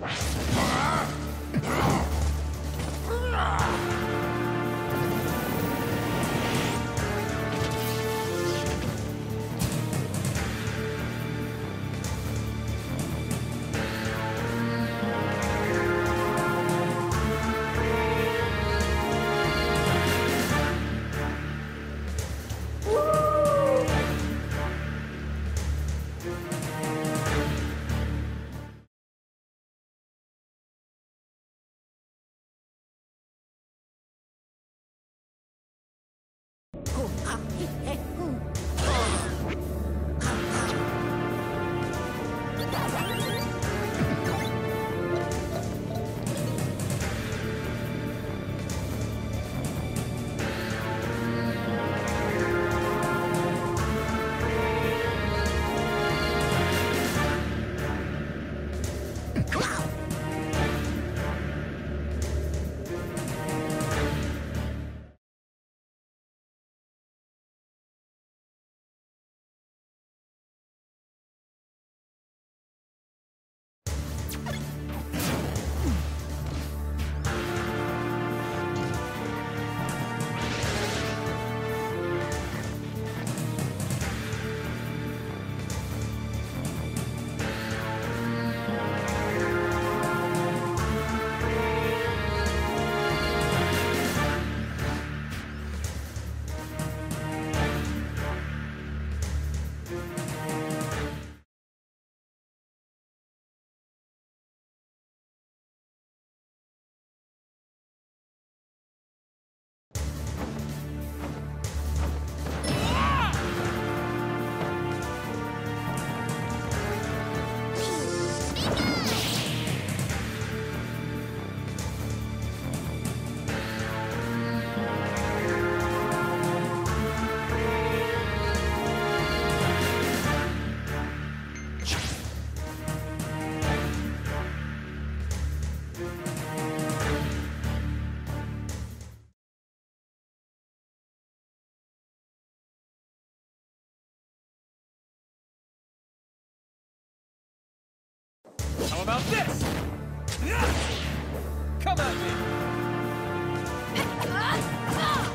How about this? Come at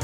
me!